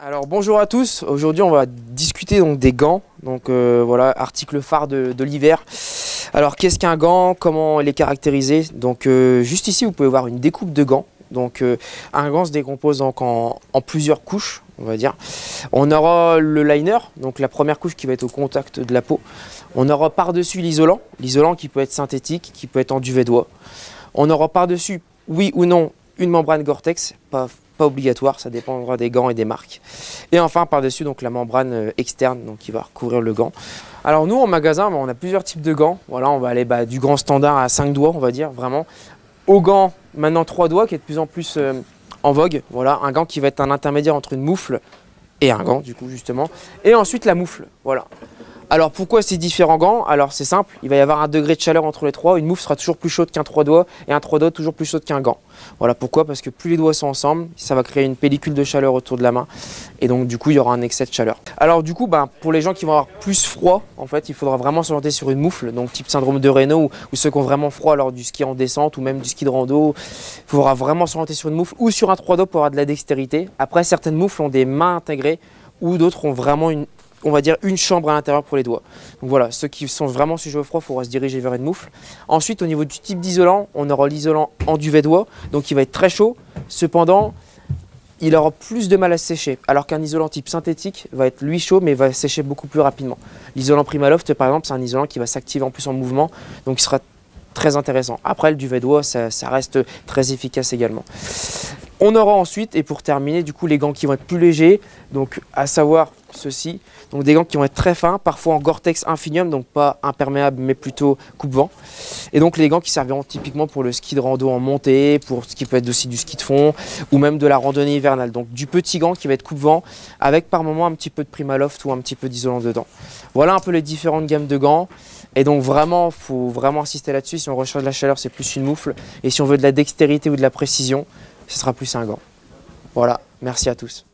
Alors bonjour à tous, aujourd'hui on va discuter donc des gants, donc voilà, article phare de l'hiver. Alors qu'est-ce qu'un gant, comment les caractériser? Donc juste ici vous pouvez voir une découpe de gants, donc un gant se décompose donc en plusieurs couches, on va dire. On aura le liner, donc la première couche qui va être au contact de la peau. On aura par-dessus l'isolant, l'isolant qui peut être synthétique, qui peut être en duvet d'oie. On aura par-dessus, oui ou non, une membrane Gore-Tex, pas obligatoire, ça dépendra des gants et des marques. Et enfin par-dessus donc la membrane externe donc, qui va recouvrir le gant. Alors nous en magasin on a plusieurs types de gants. Voilà, on va aller du gant standard à 5 doigts on va dire vraiment, au gant maintenant 3 doigts qui est de plus en plus en vogue. Voilà, un gant qui va être un intermédiaire entre une moufle et un gant du coup justement. Et ensuite la moufle, voilà. Alors pourquoi ces différents gants? Alors c'est simple, il va y avoir un degré de chaleur entre les trois, une moufle sera toujours plus chaude qu'un 3 doigts et un 3 doigts toujours plus chaude qu'un gant. Voilà pourquoi, parce que plus les doigts sont ensemble, ça va créer une pellicule de chaleur autour de la main et donc du coup il y aura un excès de chaleur. Alors du coup pour les gens qui vont avoir plus froid, en fait il faudra vraiment s'orienter sur une moufle, donc type syndrome de Raynaud ou ceux qui ont vraiment froid lors du ski en descente ou même du ski de rando, il faudra vraiment s'orienter sur une moufle ou sur un 3 doigts pour avoir de la dextérité. Après certaines moufles ont des mains intégrées ou d'autres ont vraiment une chambre à l'intérieur pour les doigts. Donc voilà, ceux qui sont vraiment sujets au froid, il faudra se diriger vers une moufle. Ensuite, au niveau du type d'isolant, on aura l'isolant en duvet d'oie, donc il va être très chaud. Cependant, il aura plus de mal à sécher, alors qu'un isolant type synthétique va être lui chaud, mais va sécher beaucoup plus rapidement. L'isolant Primaloft, par exemple, c'est un isolant qui va s'activer en plus en mouvement, donc il sera très intéressant. Après, le duvet d'oie, ça reste très efficace également. On aura ensuite, et pour terminer, du coup, les gants qui vont être plus légers, donc à savoir ceux-ci, donc des gants qui vont être très fins, parfois en Gore-Tex Infinium, donc pas imperméable mais plutôt coupe-vent. Et donc les gants qui serviront typiquement pour le ski de rando en montée, pour ce qui peut être aussi du ski de fond ou même de la randonnée hivernale. Donc du petit gant qui va être coupe-vent avec par moment un petit peu de Primaloft ou un petit peu d'isolant dedans. Voilà un peu les différentes gammes de gants. Et donc vraiment, faut vraiment insister là-dessus. Si on recherche de la chaleur, c'est plus une moufle. Et si on veut de la dextérité ou de la précision, ce sera plus un gant. Voilà, merci à tous.